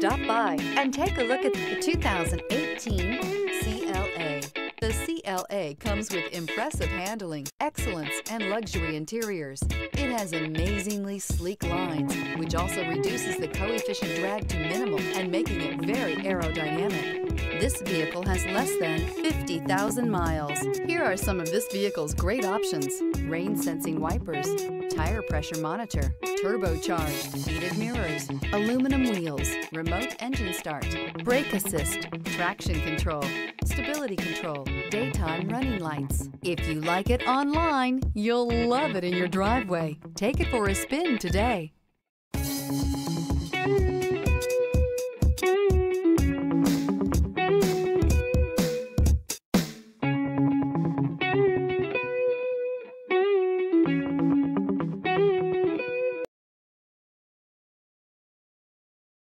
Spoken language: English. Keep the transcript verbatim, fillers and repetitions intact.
Stop by and take a look at the two thousand eighteen C L A. The C L A comes with impressive handling, excellence, and luxury interiors. It has amazingly sleek lines, which also reduces the coefficient drag to minimal and making it very aerodynamic. This vehicle has less than fifty thousand miles. Here are some of this vehicle's great options: rain sensing wipers, tire pressure monitor, turbocharged, heated mirrors, aluminum wheels, remote engine start, brake assist, traction control, stability control, daytime running lights. If you like it online, you'll love it in your driveway. Take it for a spin today.